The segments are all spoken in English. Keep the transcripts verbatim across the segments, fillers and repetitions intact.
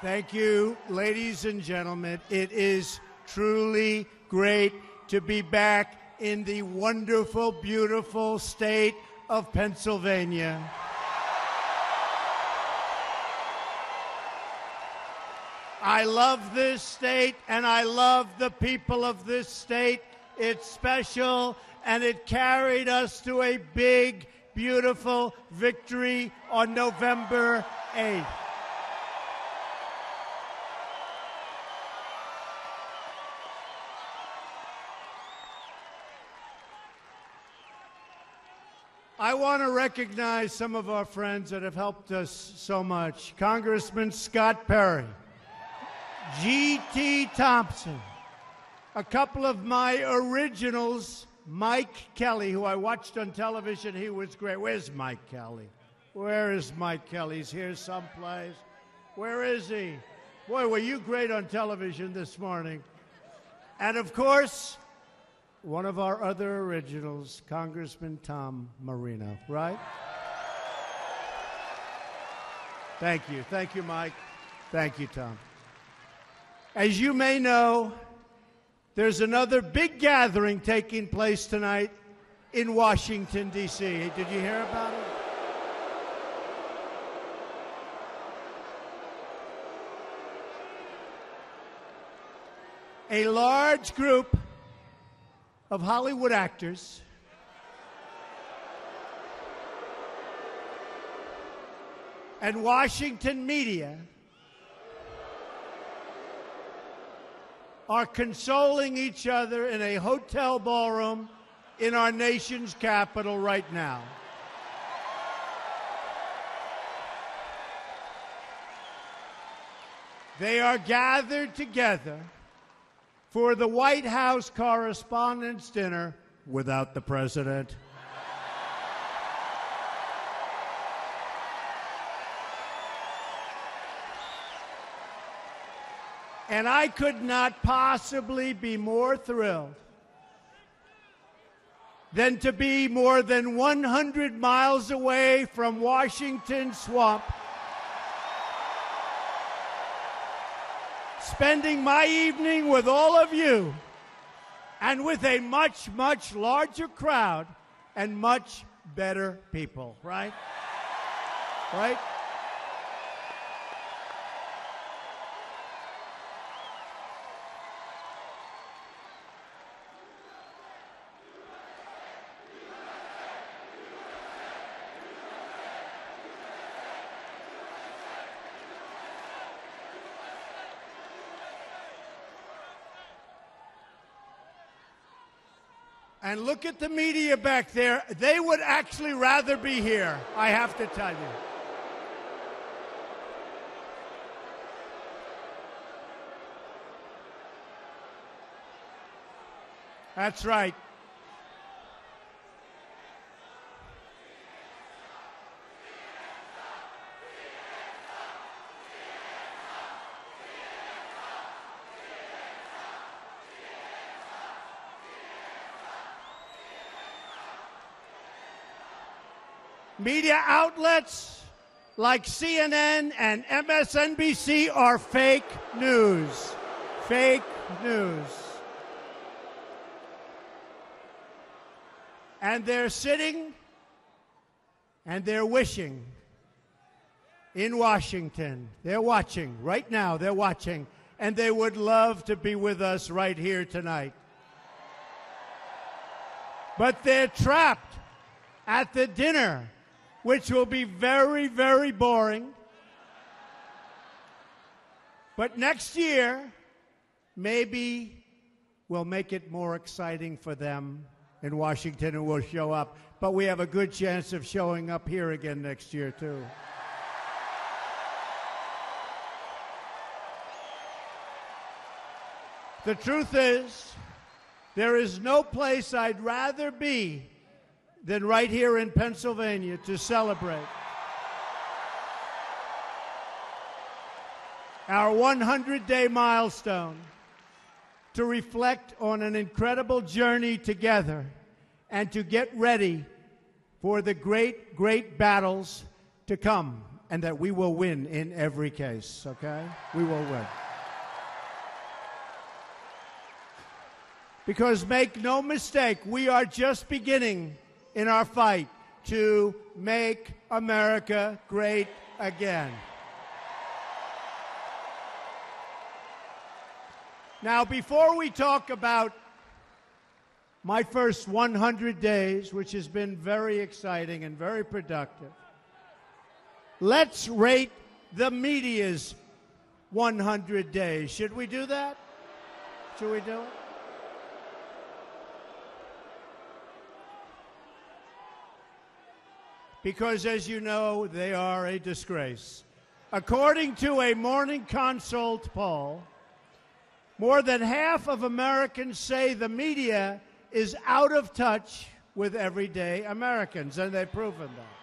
Thank you, ladies and gentlemen. It is truly great to be back in the wonderful, beautiful state of Pennsylvania. I love this state, and I love the people of this state. It's special, and it carried us to a big, beautiful victory on November eighth. I want to recognize some of our friends that have helped us so much. Congressman Scott Perry, G T Thompson, a couple of my originals, Mike Kelly, who I watched on television. He was great. Where's Mike Kelly? Where is Mike Kelly? He's here someplace. Where is he? Boy, were you great on television this morning. And, of course, one of our other originals, Congressman Tom Marino, right? Thank you. Thank you, Mike. Thank you, Tom. As you may know, there's another big gathering taking place tonight in Washington, D C Did you hear about it? A large group of Hollywood actors and Washington media are consoling each other in a hotel ballroom in our nation's capital right now. They are gathered together for the White House Correspondents' Dinner without the president. And I could not possibly be more thrilled than to be more than one hundred miles away from Washington Swamp, spending my evening with all of you and with a much, much larger crowd and much better people, right? Right? And look at the media back there. They would actually rather be here, I have to tell you. That's right. Media outlets like C N N and M S N B C are fake news. Fake news. And they're sitting and they're wishing in Washington. They're watching. Right now, they're watching. And they would love to be with us right here tonight. But they're trapped at the dinner, which will be very, very boring. But next year, maybe we'll make it more exciting for them in Washington and we'll show up. But we have a good chance of showing up here again next year, too. The truth is, there is no place I'd rather be than right here in Pennsylvania to celebrate our one hundred day milestone, to reflect on an incredible journey together, and to get ready for the great, great battles to come. and that we will win in every case, okay? We will win. Because make no mistake, we are just beginning in our fight to make America great again. Now, before we talk about my first one hundred days, which has been very exciting and very productive, let's rate the media's one hundred days. Should we do that? Should we do it? Because, as you know, they are a disgrace. According to a Morning Consult poll, more than half of Americans say the media is out of touch with everyday Americans, and they've proven that.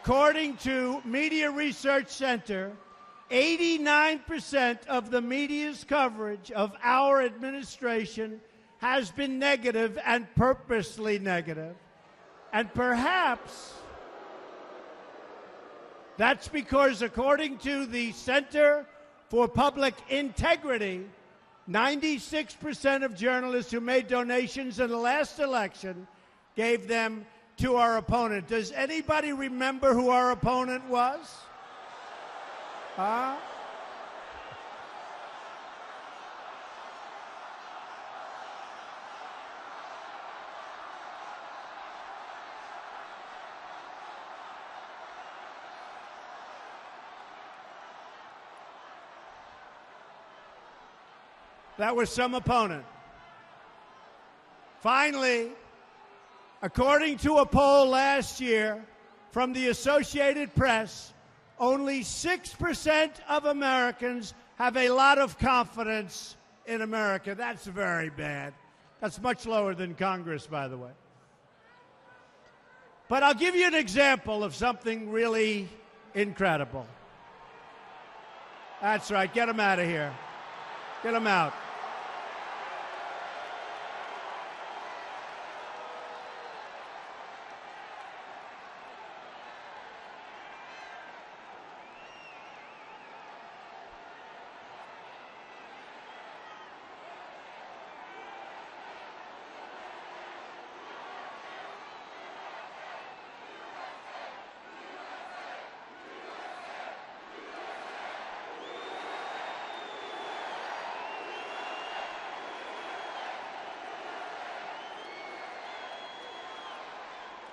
According to Media Research Center, eighty-nine percent of the media's coverage of our administration has been negative and purposely negative. And perhaps that's because, according to the Center for Public Integrity, ninety-six percent of journalists who made donations in the last election gave them to our opponent. Does anybody remember who our opponent was? Huh? That was some opponent. Finally, according to a poll last year from the Associated Press, only six percent of Americans have a lot of confidence in America. That's very bad. That's much lower than Congress, by the way. But I'll give you an example of something really incredible. That's right. Get them out of here. Get them out.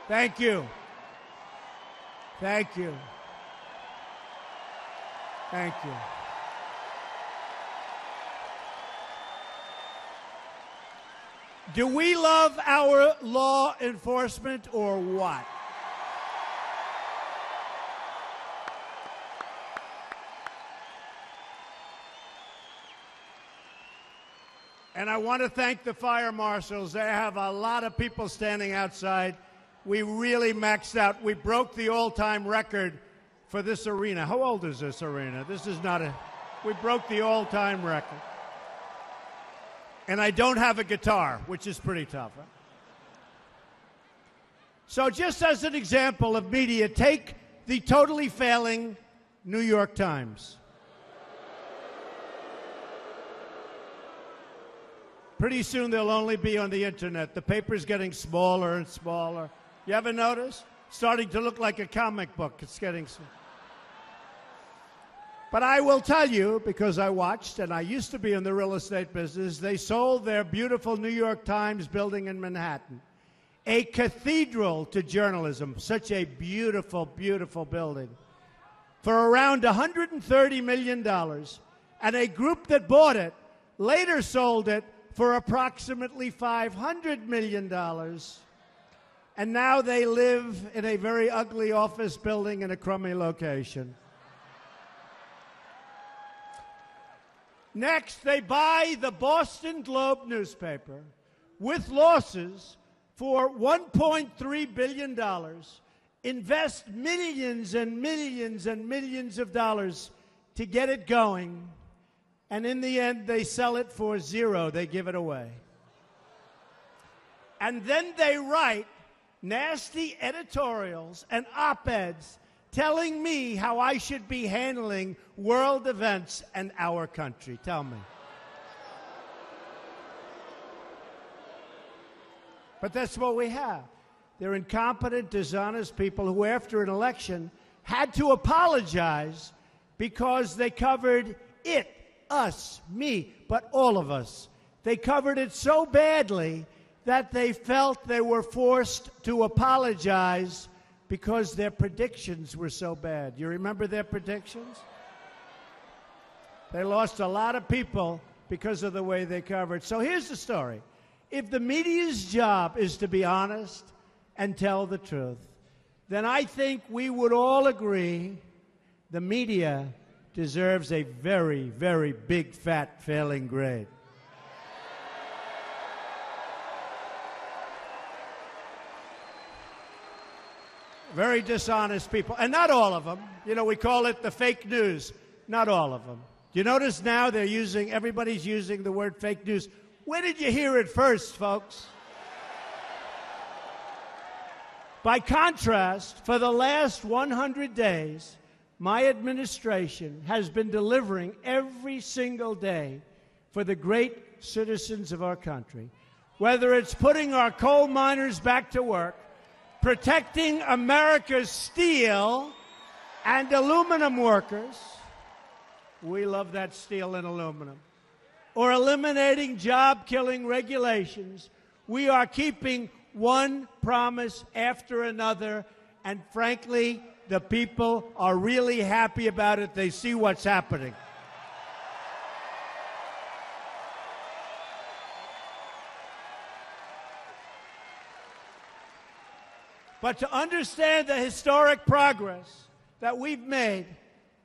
Thank you. Thank you. Thank you. Do we love our law enforcement or what? And I want to thank the fire marshals. They have a lot of people standing outside. We really maxed out. We broke the all-time record for this arena. How old is this arena? This is not a... We broke the all-time record. And I don't have a guitar, which is pretty tough. Huh? So just as an example of media, take the totally failing New York Times. Pretty soon they'll only be on the Internet. The paper's getting smaller and smaller. You ever notice? Starting to look like a comic book. It's getting so. But I will tell you, because I watched, and I used to be in the real estate business, they sold their beautiful New York Times building in Manhattan, a cathedral to journalism, such a beautiful, beautiful building, for around one hundred thirty million dollars. And a group that bought it later sold it for approximately five hundred million dollars. And now they live in a very ugly office building in a crummy location. Next, they buy the Boston Globe newspaper with losses for one point three billion dollars, invest millions and millions and millions of dollars to get it going, and in the end, they sell it for zero. They give it away. And then they write nasty editorials and op-eds telling me how I should be handling world events and our country. Tell me. But that's what we have. They're incompetent, dishonest people who, after an election, had to apologize because they covered it, us, me, but all of us. They covered it so badly that they felt they were forced to apologize because their predictions were so bad. You remember their predictions? They lost a lot of people because of the way they covered. So here's the story. If the media's job is to be honest and tell the truth, then I think we would all agree the media deserves a very, very big, fat failing grade. Very dishonest people. And not all of them. You know, we call it the fake news. Not all of them. You notice now they're using, everybody's using the word fake news. Where did you hear it first, folks? By contrast, for the last one hundred days, my administration has been delivering every single day for the great citizens of our country, whether it's putting our coal miners back to work, protecting America's steel and aluminum workers. We love that steel and aluminum. Or eliminating job-killing regulations. We are keeping one promise after another, and frankly, the people are really happy about it. They see what's happening. But to understand the historic progress that we've made,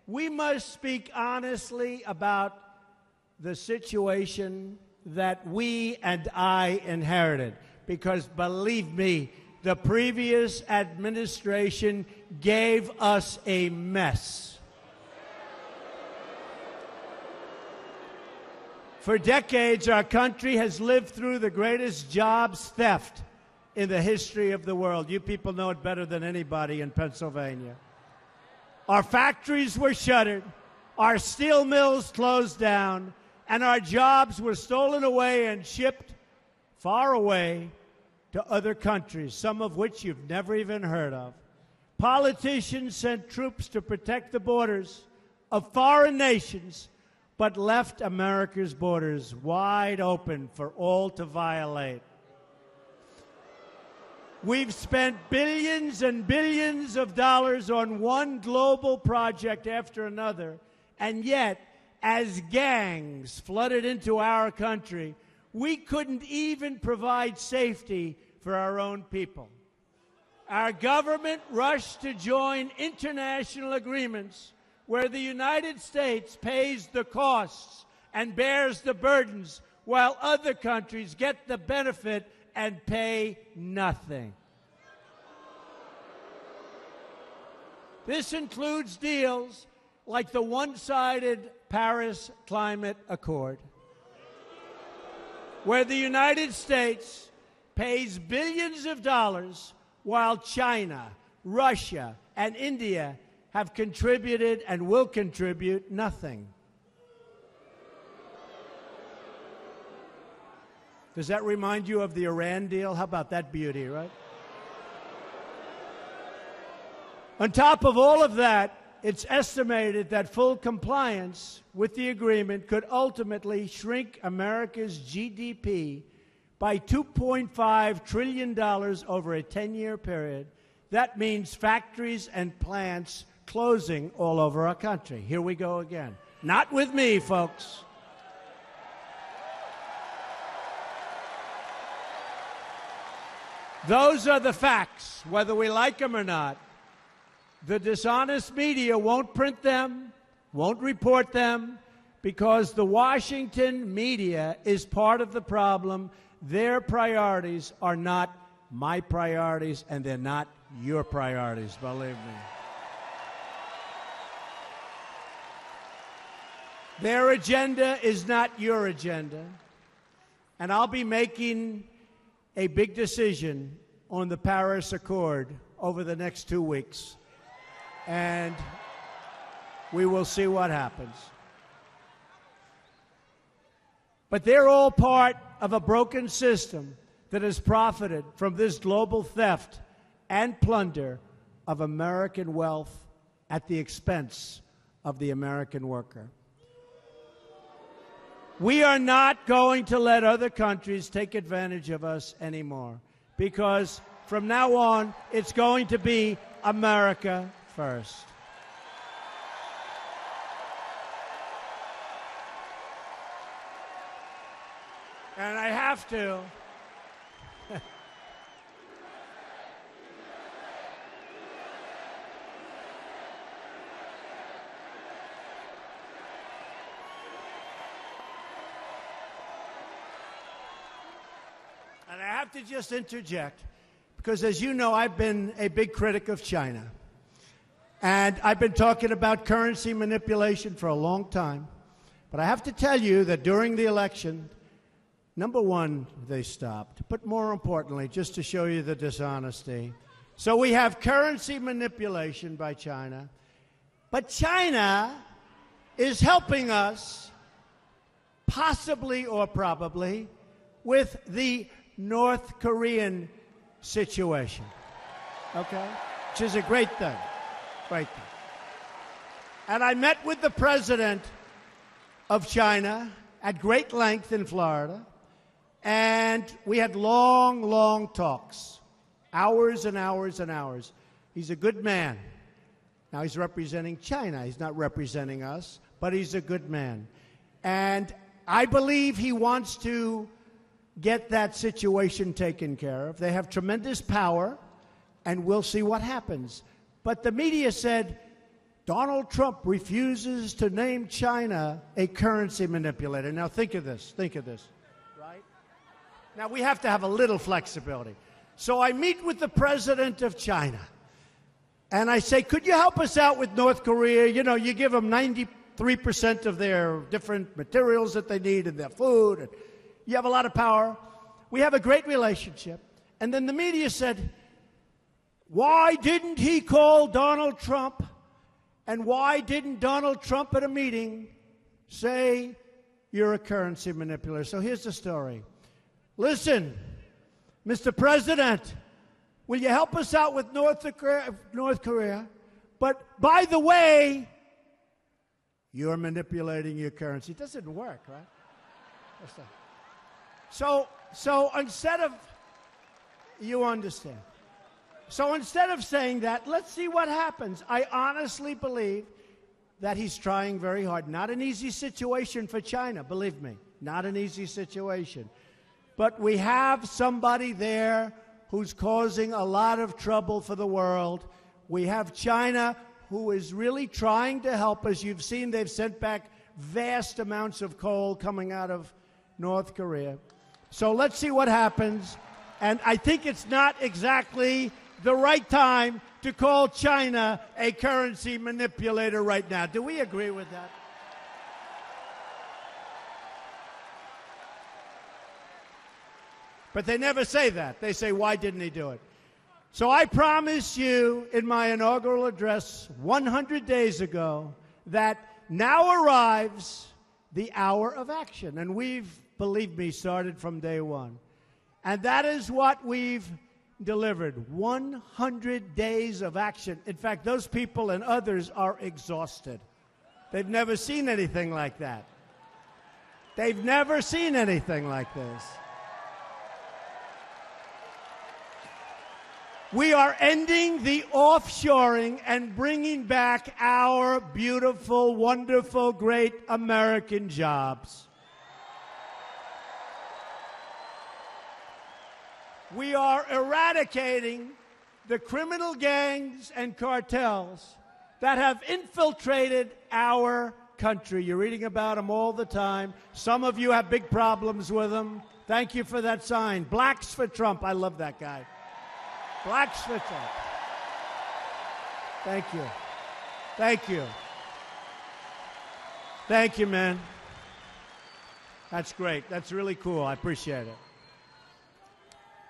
we must speak honestly about the situation that we and I inherited. Because believe me, the previous administration gave us a mess. For decades, our country has lived through the greatest jobs theft in the history of the world. You people know it better than anybody in Pennsylvania. Our factories were shuttered, our steel mills closed down, and our jobs were stolen away and shipped far away to other countries, some of which you've never even heard of. Politicians sent troops to protect the borders of foreign nations, but left America's borders wide open for all to violate. We've spent billions and billions of dollars on one global project after another, and yet, as gangs flooded into our country, we couldn't even provide safety for our own people. Our government rushed to join international agreements where the United States pays the costs and bears the burdens, while other countries get the benefit and pay nothing. This includes deals like the one-sided Paris Climate Accord, where the United States pays billions of dollars while China, Russia, and India have contributed and will contribute nothing. Does that remind you of the Iran deal? How about that beauty, right? On top of all of that, it's estimated that full compliance with the agreement could ultimately shrink America's G D P by two point five trillion dollars over a ten-year period. That means factories and plants closing all over our country. Here we go again. Not with me, folks. Those are the facts, whether we like them or not. The dishonest media won't print them, won't report them, because the Washington media is part of the problem. Their priorities are not my priorities, and they're not your priorities, believe me. Their agenda is not your agenda, and I'll be making a big decision on the Paris Accord over the next two weeks, and we will see what happens. But they're all part of a broken system that has profited from this global theft and plunder of American wealth at the expense of the American worker. We are not going to let other countries take advantage of us anymore, because from now on, it's going to be America first. And I have to... And I have to just interject, because as you know, I've been a big critic of China. And I've been talking about currency manipulation for a long time. But I have to tell you that during the election, number one, they stopped. But more importantly, just to show you the dishonesty. So we have currency manipulation by China. But China is helping us, possibly or probably, with the North Korean situation, okay? Which is a great thing, great thing. And I met with the president of China at great length in Florida, and we had long, long talks, hours and hours and hours. He's a good man. Now, he's representing China. He's not representing us, but he's a good man. And I believe he wants to get that situation taken care of. They have tremendous power, and we'll see what happens. But the media said, Donald Trump refuses to name China a currency manipulator. Now think of this, think of this, right? Now we have to have a little flexibility. So I meet with the president of China, and I say, could you help us out with North Korea? You know, you give them ninety-three percent of their different materials that they need and their food. And you have a lot of power. We have a great relationship. And then the media said, why didn't he call Donald Trump? And why didn't Donald Trump at a meeting say, you're a currency manipulator? So here's the story. Listen, Mister President, will you help us out with North North Korea? But by the way, you're manipulating your currency. It doesn't work, right? That's not So, so instead of, you understand. So instead of saying that, let's see what happens. I honestly believe that he's trying very hard. Not an easy situation for China, believe me. Not an easy situation. But we have somebody there who's causing a lot of trouble for the world. We have China who is really trying to help us. You've seen they've sent back vast amounts of coal coming out of North Korea. So let's see what happens. And I think it's not exactly the right time to call China a currency manipulator right now. Do we agree with that? But they never say that. They say, why didn't he do it? So I promised you in my inaugural address one hundred days ago that now arrives the hour of action. And we've, believe me, started from day one. And that is what we've delivered, one hundred days of action. In fact, those people and others are exhausted. They've never seen anything like that. They've never seen anything like this. We are ending the offshoring and bringing back our beautiful, wonderful, great American jobs. We are eradicating the criminal gangs and cartels that have infiltrated our country. You're reading about them all the time. Some of you have big problems with them. Thank you for that sign. Blacks for Trump. I love that guy. Blacks for Trump. Thank you. Thank you. Thank you, man. That's great. That's really cool. I appreciate it.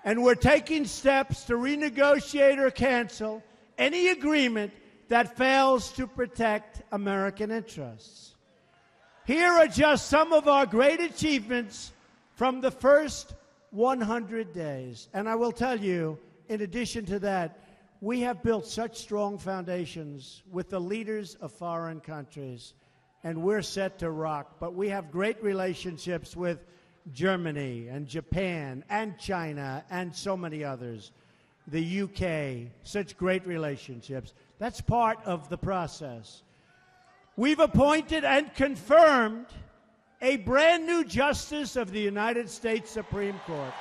and we're taking steps to renegotiate or cancel any agreement that fails to protect American interests. Here are just some of our great achievements from the first one hundred days. And I will tell you, in addition to that, we have built such strong foundations with the leaders of foreign countries, and we're set to rock. But we have great relationships with Germany and Japan and China and so many others, the U K, such great relationships. That's part of the process. We've appointed and confirmed a brand new justice of the United States Supreme Court.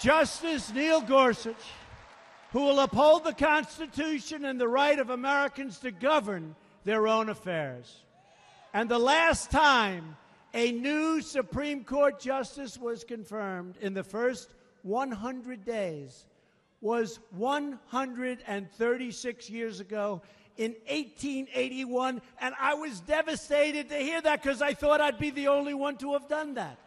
Justice Neil Gorsuch, who will uphold the Constitution and the right of Americans to govern their own affairs. And the last time a new Supreme Court justice was confirmed in the first one hundred days was one hundred thirty-six years ago in eighteen eighty-one, and I was devastated to hear that because I thought I'd be the only one to have done that.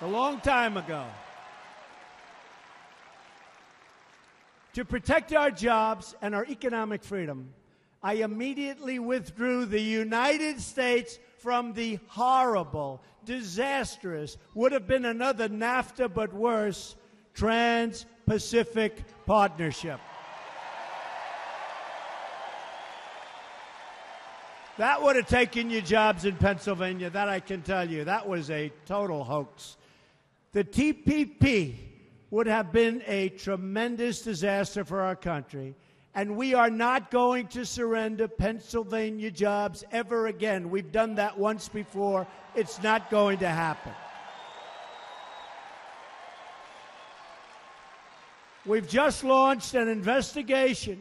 A long time ago. To protect our jobs and our economic freedom, I immediately withdrew the United States from the horrible, disastrous, would have been another NAFTA but worse, Trans-Pacific Partnership. That would have taken your jobs in Pennsylvania, that I can tell you. That was a total hoax. The T P P would have been a tremendous disaster for our country, and we are not going to surrender Pennsylvania jobs ever again. We've done that once before. It's not going to happen. We've just launched an investigation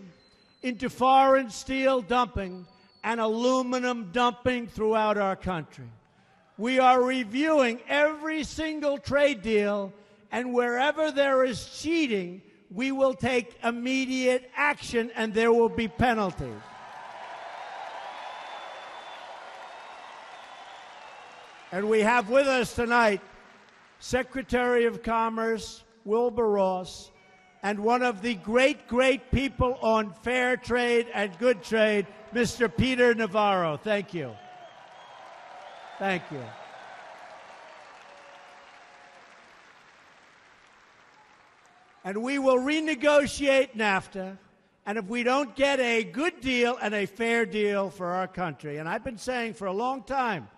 into foreign steel dumping and aluminum dumping throughout our country. We are reviewing every single trade deal, and wherever there is cheating, we will take immediate action, and there will be penalties. And we have with us tonight Secretary of Commerce Wilbur Ross and one of the great, great people on fair trade and good trade, Mister Peter Navarro. Thank you. Thank you. And we will renegotiate NAFTA, and if we don't get a good deal and a fair deal for our country, and I've been saying for a long time,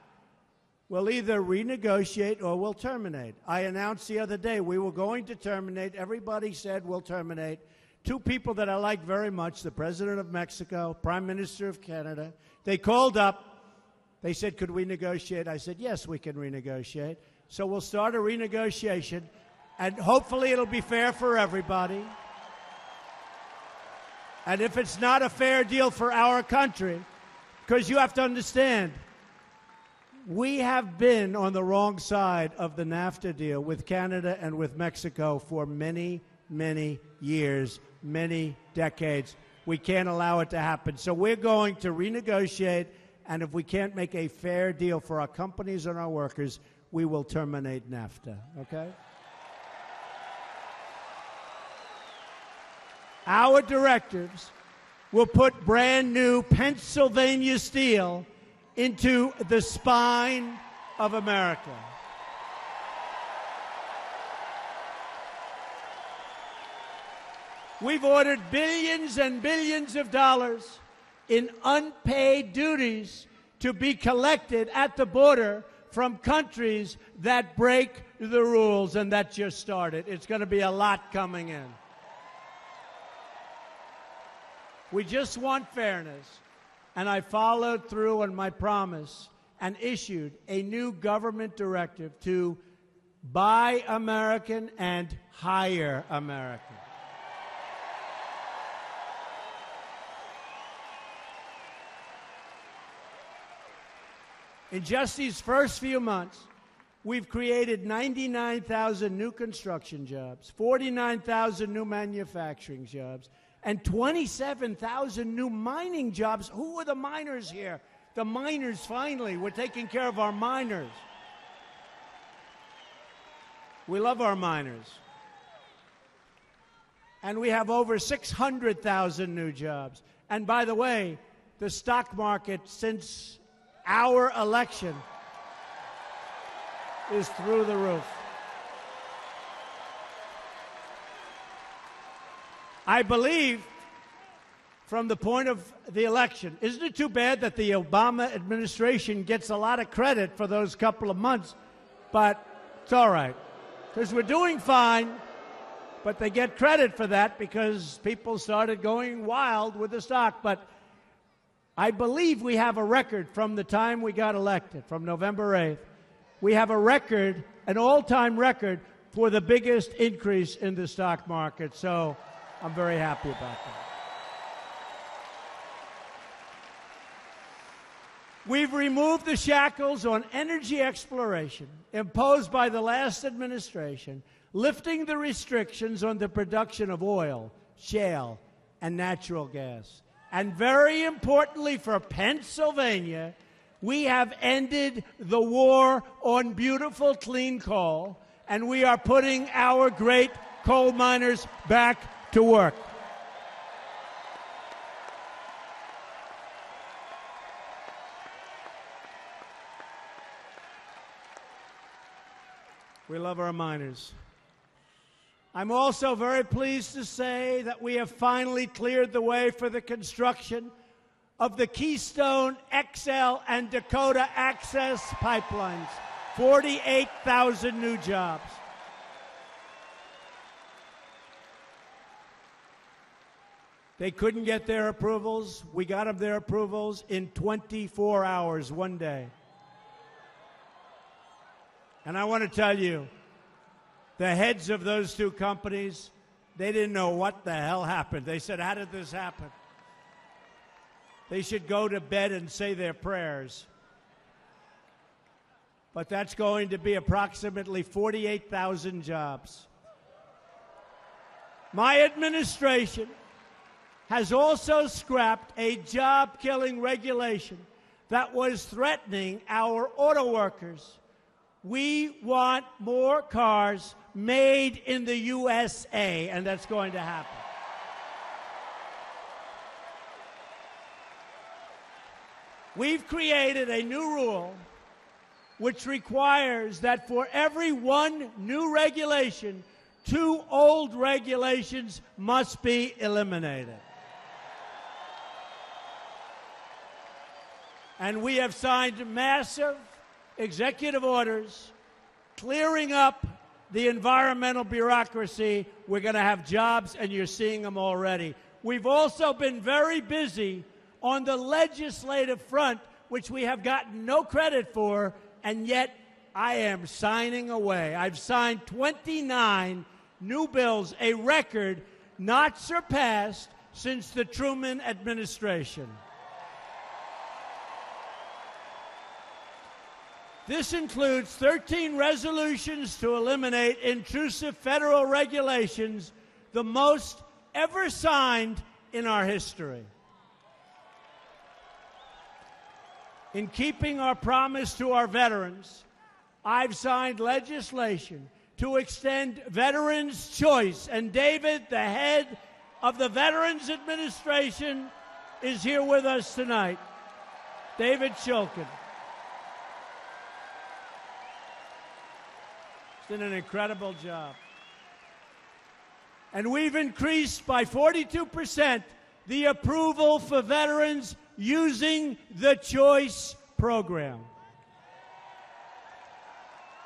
we'll either renegotiate or we'll terminate. I announced the other day we were going to terminate. Everybody said we'll terminate. Two people that I like very much, the President of Mexico, Prime Minister of Canada, they called up. They said, could we negotiate? I said, yes, we can renegotiate. So we'll start a renegotiation, and hopefully it'll be fair for everybody. And if it's not a fair deal for our country, because you have to understand, we have been on the wrong side of the NAFTA deal with Canada and with Mexico for many, many years, many decades. We can't allow it to happen. So we're going to renegotiate. And if we can't make a fair deal for our companies and our workers, we will terminate NAFTA, okay? Our directives will put brand new Pennsylvania steel into the spine of America. We've ordered billions and billions of dollars in unpaid duties to be collected at the border from countries that break the rules, and that just started. It's going to be a lot coming in. We just want fairness, and I followed through on my promise and issued a new government directive to buy American and hire American. In just these first few months, We've created ninety-nine thousand new construction jobs, forty-nine thousand new manufacturing jobs, and twenty-seven thousand new mining jobs. Who are the miners here? The miners, finally. We're taking care of our miners. We love our miners. And we have over six hundred thousand new jobs. And by the way, the stock market since our election is through the roof. I believe, from the point of the election, isn't it too bad that the Obama administration gets a lot of credit for those couple of months? But it's all right, because we're doing fine, but they get credit for that because people started going wild with the stock. But I believe we have a record from the time we got elected, from November eighth. We have a record, an all-time record, for the biggest increase in the stock market. So I'm very happy about that. We've removed the shackles on energy exploration imposed by the last administration, lifting the restrictions on the production of oil, shale, and natural gas. And very importantly for Pennsylvania, we have ended the war on beautiful, clean coal, and we are putting our great coal miners back to work. We love our miners. I'm also very pleased to say that we have finally cleared the way for the construction of the Keystone X L and Dakota Access pipelines, forty-eight thousand new jobs. They couldn't get their approvals. We got them their approvals in twenty-four hours, one day. And I want to tell you, the heads of those two companies, they didn't know what the hell happened. They said, how did this happen? They should go to bed and say their prayers. But that's going to be approximately forty-eight thousand jobs. My administration has also scrapped a job-killing regulation that was threatening our auto workers. We want more cars made in the U S A, and that's going to happen. We've created a new rule which requires that for every one new regulation, two old regulations must be eliminated. And we have signed massive executive orders clearing up the environmental bureaucracy. We're going to have jobs, and you're seeing them already. We've also been very busy on the legislative front, which we have gotten no credit for, and yet I am signing away. I've signed twenty-nine new bills, a record not surpassed since the Truman administration. This includes thirteen resolutions to eliminate intrusive federal regulations, the most ever signed in our history. In keeping our promise to our veterans, I've signed legislation to extend veterans' choice. And David, the head of the Veterans Administration, is here with us tonight, David Shulkin. Did an incredible job. And we've increased by forty-two percent the approval for veterans using the Choice program.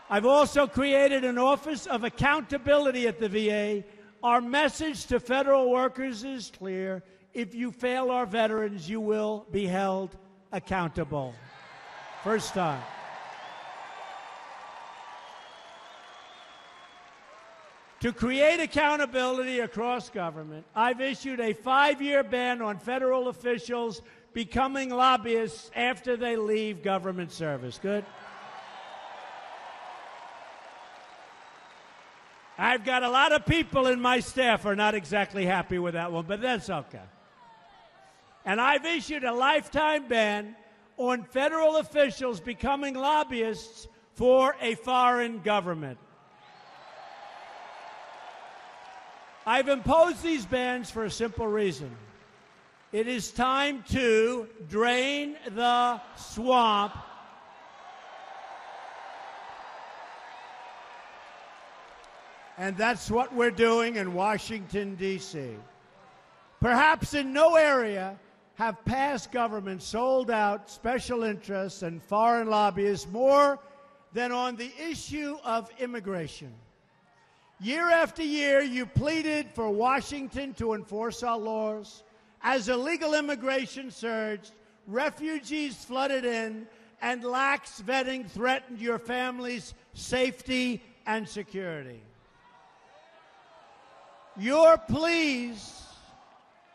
I've also created an Office of Accountability at the V A. Our message to federal workers is clear. If you fail our veterans, you will be held accountable. First time. To create accountability across government, I've issued a five-year ban on federal officials becoming lobbyists after they leave government service. Good? I've got a lot of people in my staff who are not exactly happy with that one, but that's okay. And I've issued a lifetime ban on federal officials becoming lobbyists for a foreign government. I've imposed these bans for a simple reason. It is time to drain the swamp. And that's what we're doing in Washington, D C Perhaps in no area have past governments sold out special interests and foreign lobbyists more than on the issue of immigration. Year after year, you pleaded for Washington to enforce our laws. As illegal immigration surged, refugees flooded in, and lax vetting threatened your family's safety and security. Your pleas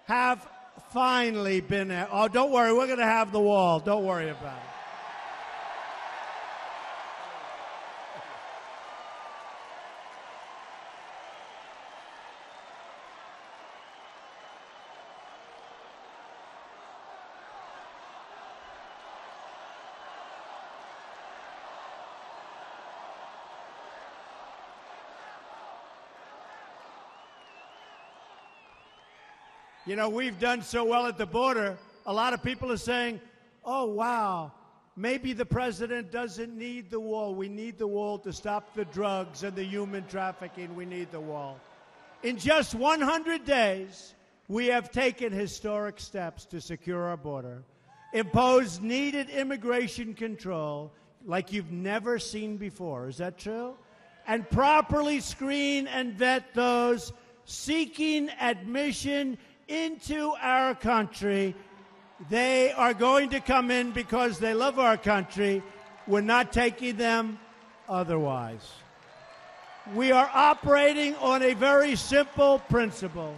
have finally been at. Oh, don't worry, we're going to have the wall. Don't worry about it. You know, we've done so well at the border, a lot of people are saying, oh, wow, maybe the president doesn't need the wall. We need the wall to stop the drugs and the human trafficking. We need the wall. In just one hundred days, we have taken historic steps to secure our border, impose needed immigration control like you've never seen before. Is that true? And properly screen and vet those seeking admission into our country. They are going to come in because they love our country. We're not taking them otherwise. We are operating on a very simple principle,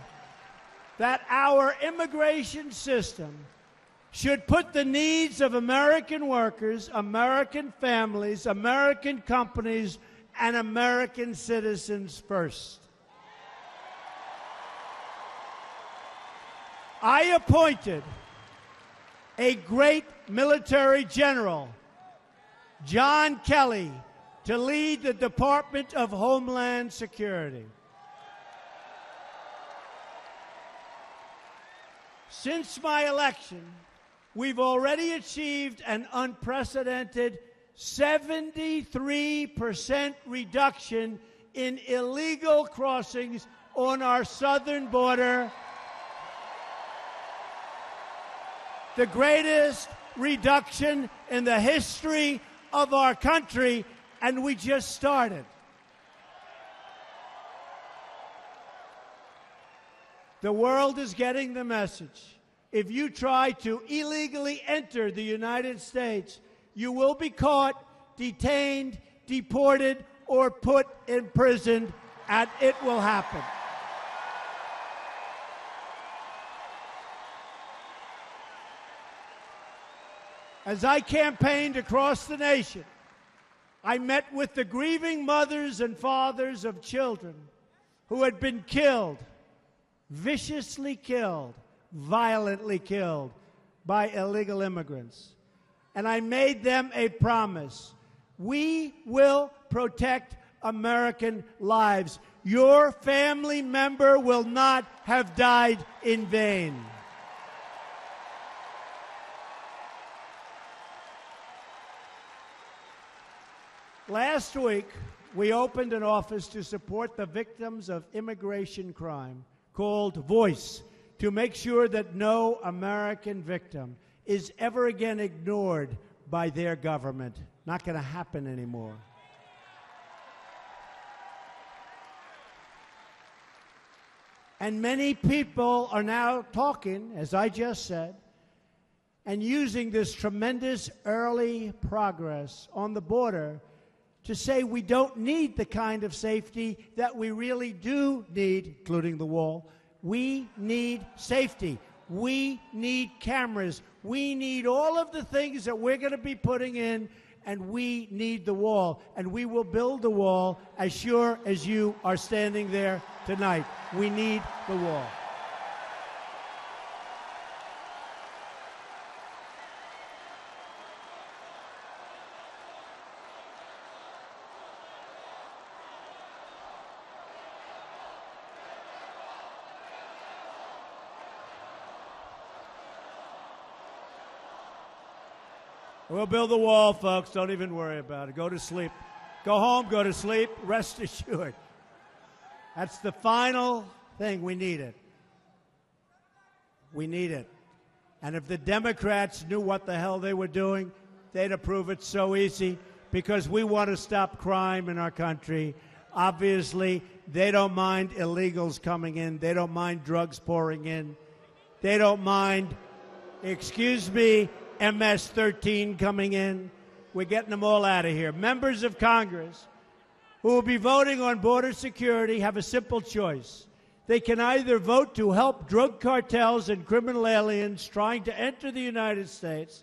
that our immigration system should put the needs of American workers, American families, American companies, and American citizens first. I appointed a great military general, John Kelly, to lead the Department of Homeland Security. Since my election, we've already achieved an unprecedented seventy-three percent reduction in illegal crossings on our southern border, the greatest reduction in the history of our country, and we just started. The world is getting the message. If you try to illegally enter the United States, you will be caught, detained, deported, or put in prison, and it will happen. As I campaigned across the nation, I met with the grieving mothers and fathers of children who had been killed, viciously killed, violently killed by illegal immigrants. And I made them a promise. We will protect American lives. Your family member will not have died in vain. Last week, we opened an office to support the victims of immigration crime called Voice, to make sure that no American victim is ever again ignored by their government. Not going to happen anymore. And many people are now talking, as I just said, and using this tremendous early progress on the border to say we don't need the kind of safety that we really do need, including the wall. We need safety. We need cameras. We need all of the things that we're going to be putting in and we need the wall, and we will build the wall as sure as you are standing there tonight. We need the wall. We'll build the wall, folks. Don't even worry about it. Go to sleep. Go home, go to sleep. Rest assured. That's the final thing. We need it. We need it. And if the Democrats knew what the hell they were doing, they'd approve it so easy, because we want to stop crime in our country. Obviously, they don't mind illegals coming in. They don't mind drugs pouring in. They don't mind, excuse me, M S thirteen coming in. We're getting them all out of here. Members of Congress who will be voting on border security have a simple choice. They can either vote to help drug cartels and criminal aliens trying to enter the United States,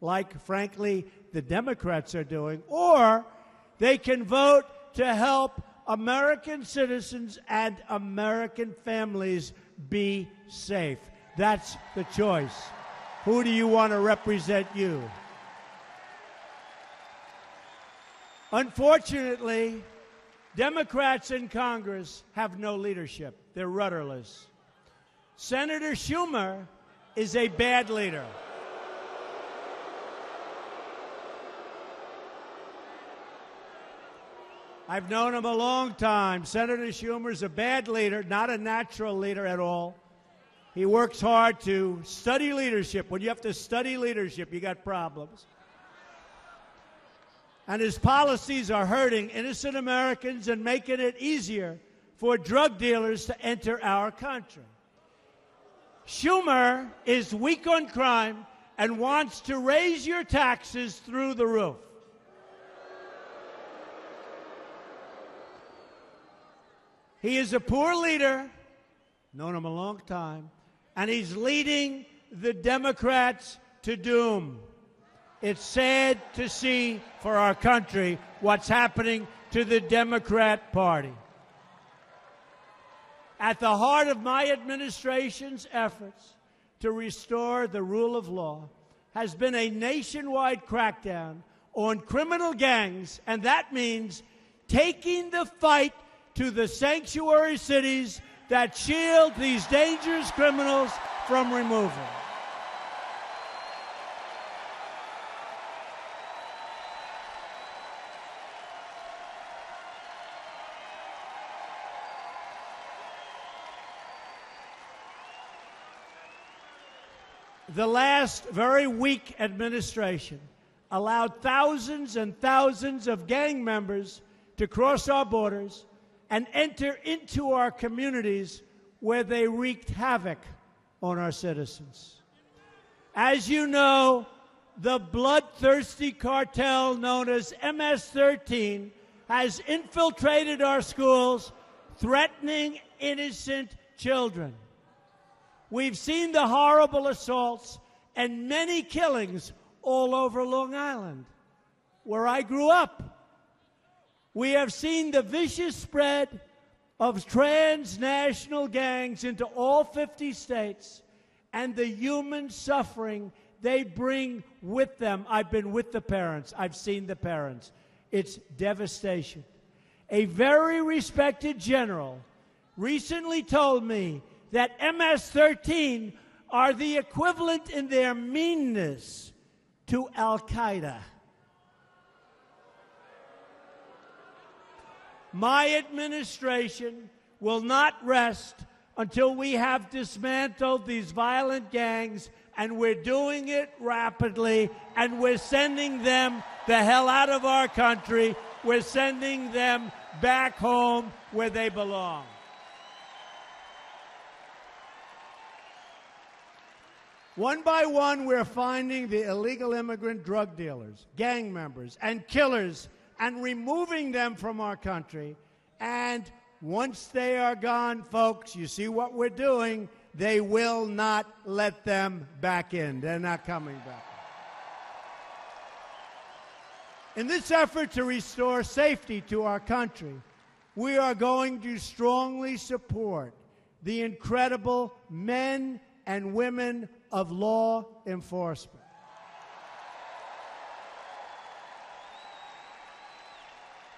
like, frankly, the Democrats are doing, or they can vote to help American citizens and American families be safe. That's the choice. Who do you want to represent you? Unfortunately, Democrats in Congress have no leadership. They're rudderless. Senator Schumer is a bad leader. I've known him a long time. Senator Schumer's a bad leader, not a natural leader at all. He works hard to study leadership. When you have to study leadership, you got problems. And his policies are hurting innocent Americans and making it easier for drug dealers to enter our country. Schumer is weak on crime and wants to raise your taxes through the roof. He is a poor leader, known him a long time, and he's leading the Democrats to doom. It's sad to see for our country what's happening to the Democrat Party. At the heart of my administration's efforts to restore the rule of law has been a nationwide crackdown on criminal gangs, and that means taking the fight to the sanctuary cities that shield these dangerous criminals from removal. The last very weak administration allowed thousands and thousands of gang members to cross our borders and enter into our communities, where they wreaked havoc on our citizens. As you know, the bloodthirsty cartel known as M S thirteen has infiltrated our schools, threatening innocent children. We've seen the horrible assaults and many killings all over Long Island, where I grew up. We have seen the vicious spread of transnational gangs into all fifty states and the human suffering they bring with them. I've been with the parents. I've seen the parents. It's devastation. A very respected general recently told me that M S thirteen are the equivalent in their meanness to Al Qaeda. My administration will not rest until we have dismantled these violent gangs, and we're doing it rapidly, and we're sending them the hell out of our country. We're sending them back home where they belong. One by one, we're finding the illegal immigrant drug dealers, gang members, and killers, and removing them from our country. And once they are gone, folks, you see what we're doing, they will not let them back in. They're not coming back. In this effort to restore safety to our country, we are going to strongly support the incredible men and women of law enforcement.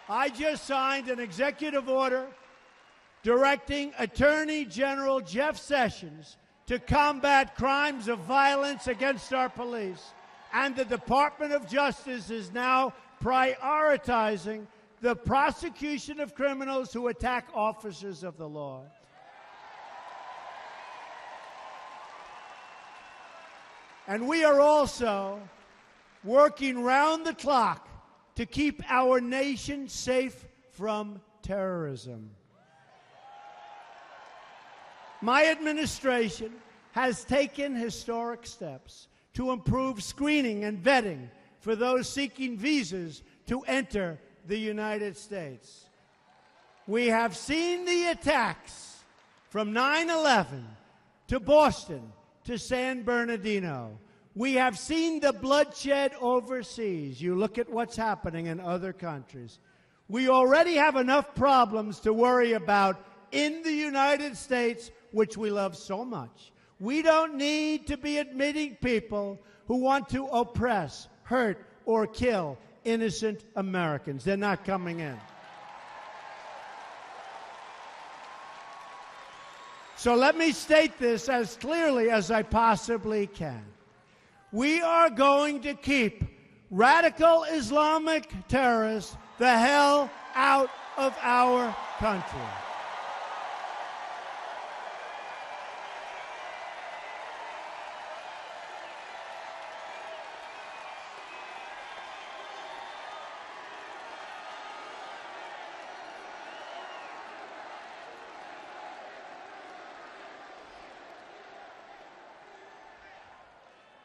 I just signed an executive order directing Attorney General Jeff Sessions to combat crimes of violence against our police, and the Department of Justice is now prioritizing the prosecution of criminals who attack officers of the law. And we are also working round the clock to keep our nation safe from terrorism. My administration has taken historic steps to improve screening and vetting for those seeking visas to enter the United States. We have seen the attacks from nine eleven to Boston to San Bernardino. We have seen the bloodshed overseas. You look at what's happening in other countries. We already have enough problems to worry about in the United States, which we love so much. We don't need to be admitting people who want to oppress, hurt, or kill innocent Americans. They're not coming in. So let me state this as clearly as I possibly can. We are going to keep radical Islamic terrorists the hell out of our country.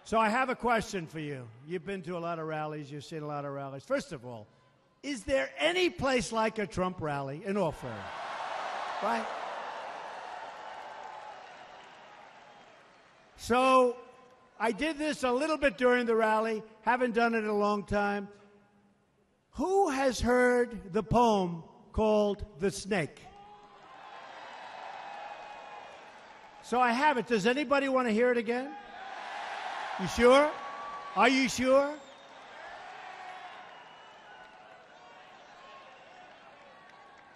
So I have a question for you. You've been to a lot of rallies. You've seen a lot of rallies. First of all, is there any place like a Trump rally in all fairness? Right? So I did this a little bit during the rally. Haven't done it in a long time. Who has heard the poem called The Snake? So I have it. Does anybody want to hear it again? You sure? Are you sure?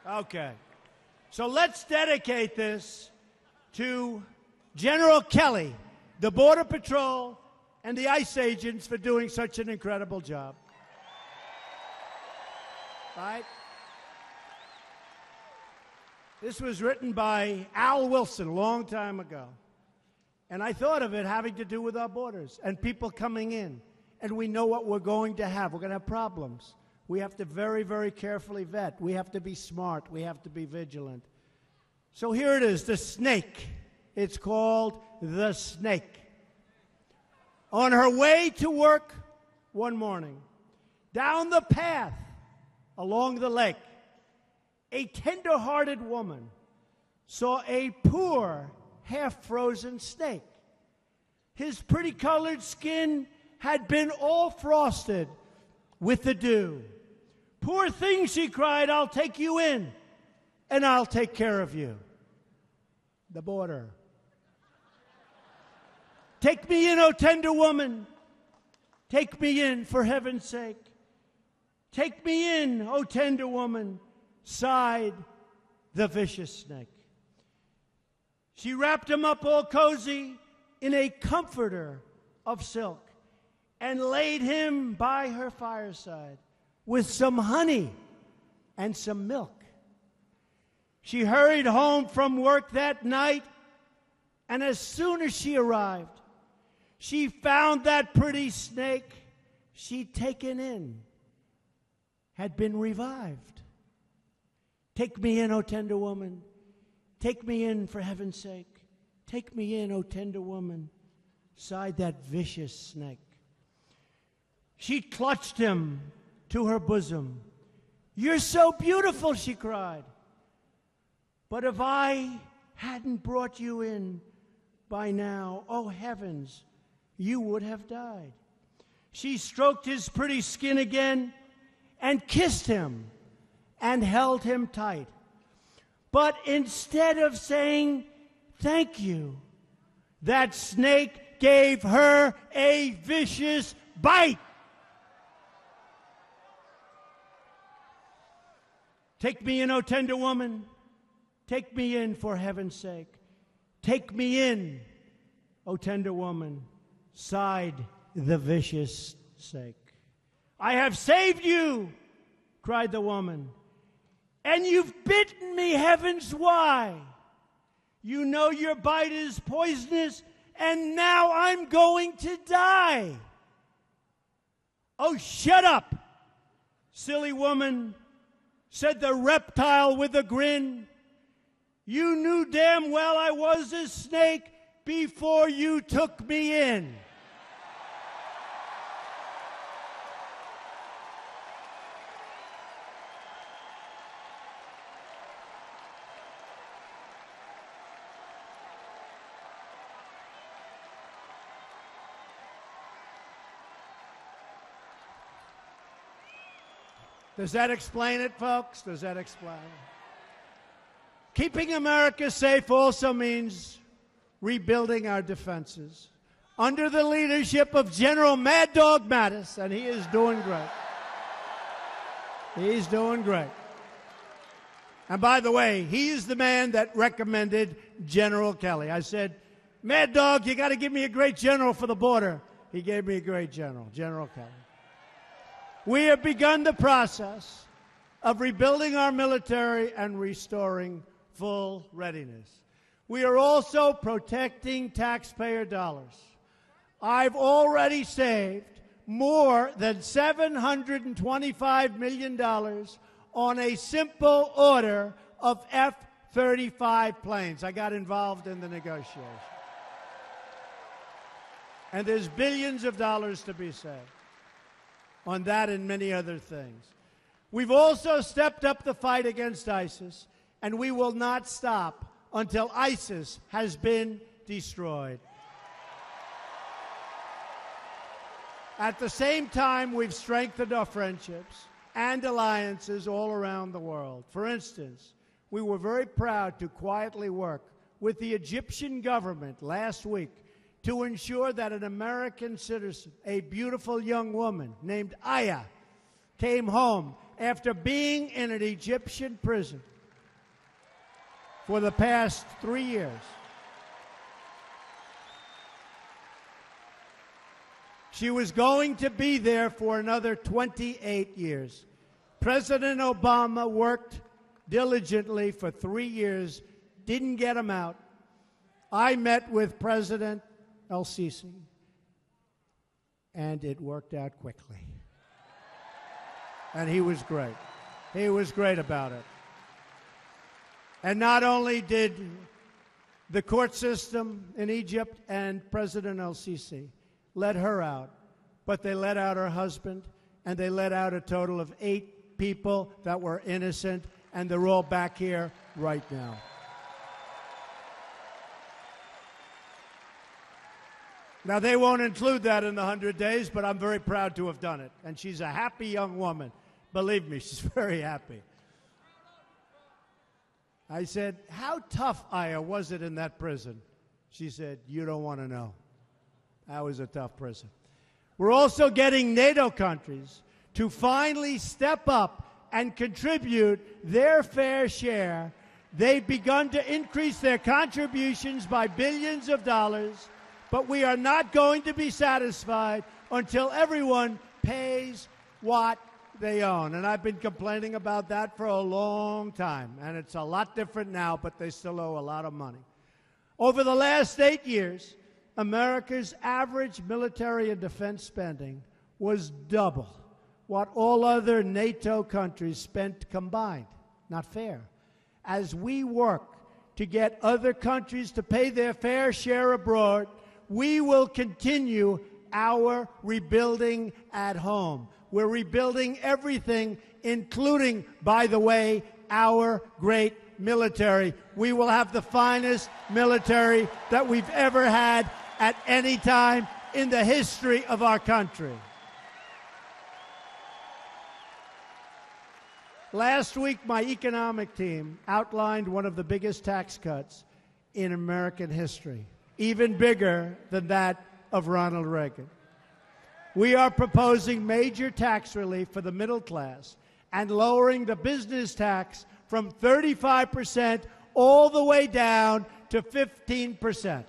Okay. So let's dedicate this to General Kelly, the Border Patrol, and the ICE agents for doing such an incredible job. Right? This was written by Al Wilson a long time ago. And I thought of it having to do with our borders and people coming in. And we know what we're going to have. We're going to have problems. We have to very, very carefully vet. We have to be smart. We have to be vigilant. So here it is, The Snake. It's called The Snake. On her way to work one morning, down the path along the lake, a tender-hearted woman saw a poor, half-frozen snake. His pretty colored skin had been all frosted with the dew. "Poor thing," she cried, "I'll take you in, and I'll take care of you." The border. "Take me in, oh tender woman. Take me in, for heaven's sake. Take me in, oh tender woman," sighed the vicious snake. She wrapped him up all cozy in a comforter of silk and laid him by her fireside with some honey and some milk. She hurried home from work that night, and as soon as she arrived, she found that pretty snake she'd taken in had been revived. "Take me in, O tender woman. Take me in, for heaven's sake. Take me in, O tender woman," sighed that vicious snake. She clutched him to her bosom. "You're so beautiful," she cried. "But if I hadn't brought you in by now, oh heavens, you would have died." She stroked his pretty skin again and kissed him and held him tight. But instead of saying thank you, that snake gave her a vicious bite. Take me in, O tender woman. Take me in, for heaven's sake. Take me in, O tender woman, sighed the vicious snake. I have saved you, cried the woman, and you've bitten me, heavens, why? You know your bite is poisonous, and now I'm going to die. Oh, shut up, silly woman, said the reptile with a grin. You knew damn well I was a snake before you took me in. Does that explain it, folks? Does that explain it? Keeping America safe also means rebuilding our defenses under the leadership of General Mad Dog Mattis, and he is doing great. He's doing great. And by the way, he is the man that recommended General Kelly. I said, Mad Dog, you got to give me a great general for the border. He gave me a great general, General Kelly. We have begun the process of rebuilding our military and restoring full readiness. We are also protecting taxpayer dollars. I've already saved more than seven hundred twenty-five million dollars on a simple order of F thirty-five planes. I got involved in the negotiation. And there's billions of dollars to be saved on that and many other things. We've also stepped up the fight against ISIS, and we will not stop until ISIS has been destroyed. At the same time, we've strengthened our friendships and alliances all around the world. For instance, we were very proud to quietly work with the Egyptian government last week to ensure that an American citizen, a beautiful young woman named Aya, came home after being in an Egyptian prison for the past three years. She was going to be there for another twenty-eight years. President Obama worked diligently for three years, didn't get him out. I met with President El Sisi, and it worked out quickly. And he was great. He was great about it. And not only did the court system in Egypt and President El Sisi let her out, but they let out her husband, and they let out a total of eight people that were innocent, and they're all back here right now. Now, they won't include that in the one hundred days, but I'm very proud to have done it. And she's a happy young woman. Believe me, she's very happy. I said, how tough, Aya, was it in that prison? She said, you don't want to know. That was a tough prison. We're also getting NATO countries to finally step up and contribute their fair share. They've begun to increase their contributions by billions of dollars. But we are not going to be satisfied until everyone pays what they own. And I've been complaining about that for a long time. And it's a lot different now, but they still owe a lot of money. Over the last eight years, America's average military and defense spending was double what all other NATO countries spent combined. Not fair. As we work to get other countries to pay their fair share abroad, we will continue our rebuilding at home. We're rebuilding everything, including, by the way, our great military. We will have the finest military that we've ever had at any time in the history of our country. Last week, my economic team outlined one of the biggest tax cuts in American history, even bigger than that of Ronald Reagan. We are proposing major tax relief for the middle class and lowering the business tax from thirty-five percent all the way down to fifteen percent.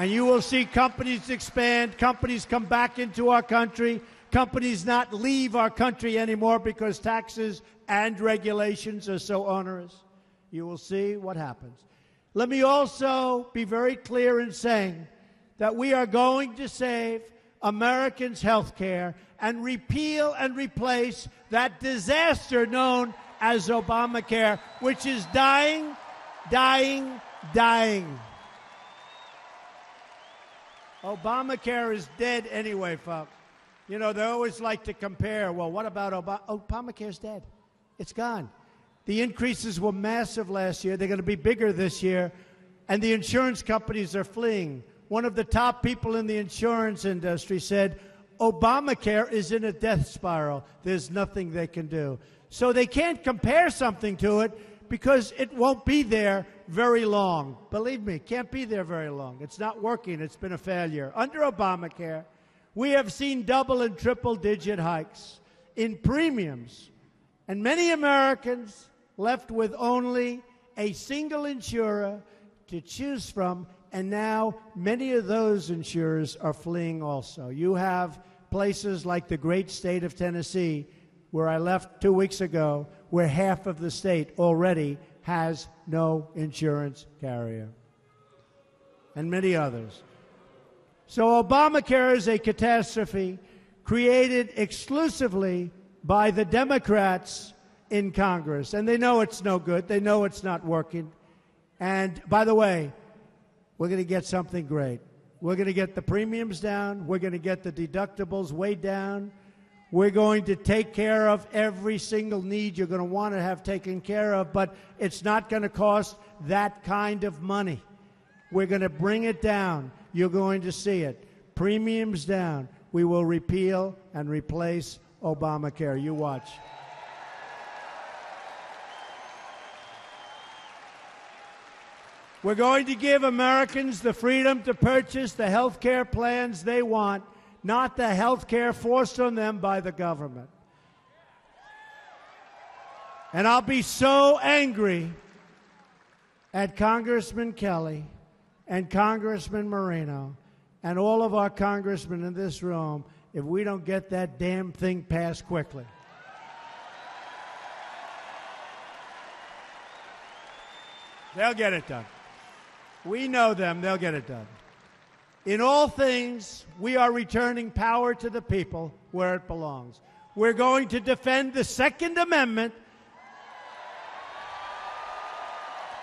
And you will see companies expand, companies come back into our country, companies not leave our country anymore because taxes and regulations are so onerous. You will see what happens. Let me also be very clear in saying that we are going to save Americans' health care and repeal and replace that disaster known as Obamacare, which is dying, dying, dying. Obamacare is dead anyway, folks. You know, they always like to compare, well, what about Obama? Obamacare's dead. It's gone. The increases were massive last year. They're going to be bigger this year. And the insurance companies are fleeing. One of the top people in the insurance industry said, Obamacare is in a death spiral. There's nothing they can do. So they can't compare something to it because it won't be there very long. Believe me, it can't be there very long. It's not working. It's been a failure. Under Obamacare, we have seen double and triple digit hikes in premiums, and many Americans left with only a single insurer to choose from, and now many of those insurers are fleeing also. You have places like the great state of Tennessee, where I left two weeks ago, where half of the state already has no insurance carrier, and many others. So Obamacare is a catastrophe created exclusively by the Democrats in Congress, and they know it's no good. They know it's not working. And by the way, we're going to get something great. We're going to get the premiums down. We're going to get the deductibles way down. We're going to take care of every single need you're going to want to have taken care of, but it's not going to cost that kind of money. We're going to bring it down. You're going to see it. Premiums down. We will repeal and replace Obamacare. You watch. We're going to give Americans the freedom to purchase the health care plans they want, not the health care forced on them by the government. And I'll be so angry at Congressman Kelly and Congressman Marino and all of our congressmen in this room if we don't get that damn thing passed quickly. They'll get it done. We know them. They'll get it done. In all things, we are returning power to the people where it belongs. We're going to defend the Second Amendment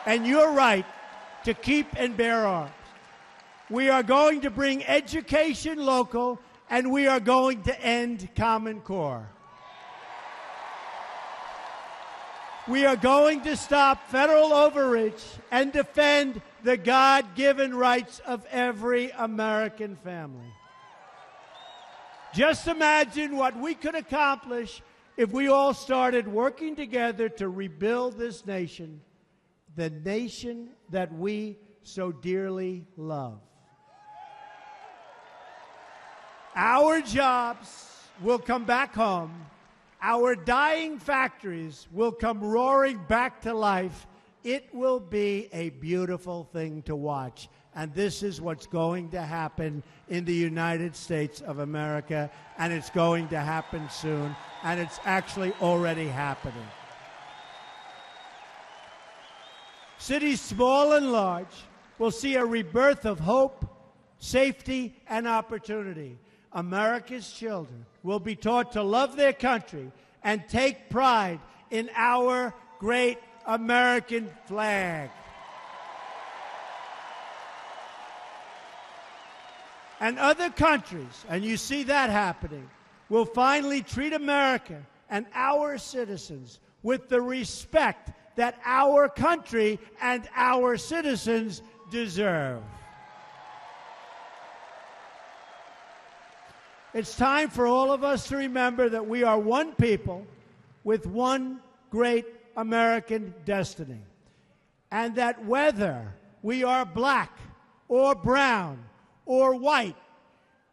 and your right to keep and bear arms. We are going to bring education local, and we are going to end Common Core. We are going to stop federal overreach and defend the God-given rights of every American family. Just imagine what we could accomplish if we all started working together to rebuild this nation, the nation that we so dearly love. Our jobs will come back home. Our dying factories will come roaring back to life. It will be a beautiful thing to watch. And this is what's going to happen in the United States of America. And it's going to happen soon. And it's actually already happening. Cities small and large will see a rebirth of hope, safety, and opportunity. America's children will be taught to love their country and take pride in our great American flag. And other countries, and you see that happening, will finally treat America and our citizens with the respect that our country and our citizens deserve. It's time for all of us to remember that we are one people with one great American destiny, and that whether we are black or brown or white,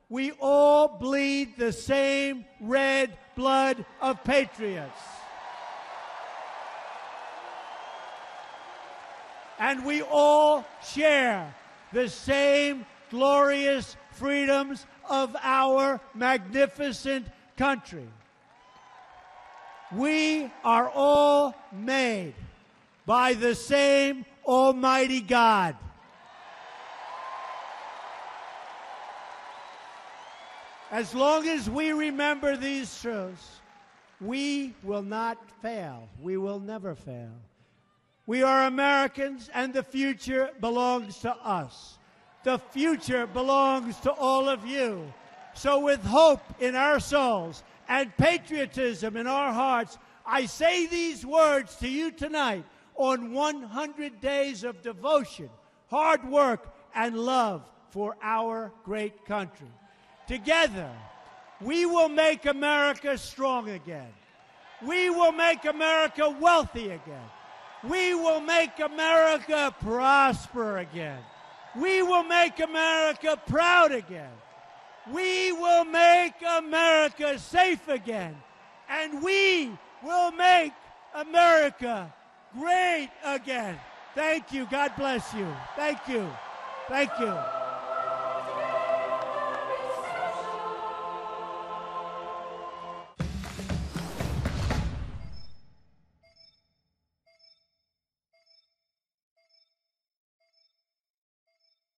we all bleed the same red blood of patriots. And we all share the same glorious freedoms of our magnificent country. We are all made by the same Almighty God. As long as we remember these truths, we will not fail. We will never fail. We are Americans, and the future belongs to us. The future belongs to all of you. So with hope in our souls and patriotism in our hearts, I say these words to you tonight on one hundred days of devotion, hard work, and love for our great country. Together, we will make America strong again. We will make America wealthy again. We will make America prosper again. We will make America proud again. We will make America safe again. And we will make America great again. Thank you. God bless you. Thank you. Thank you.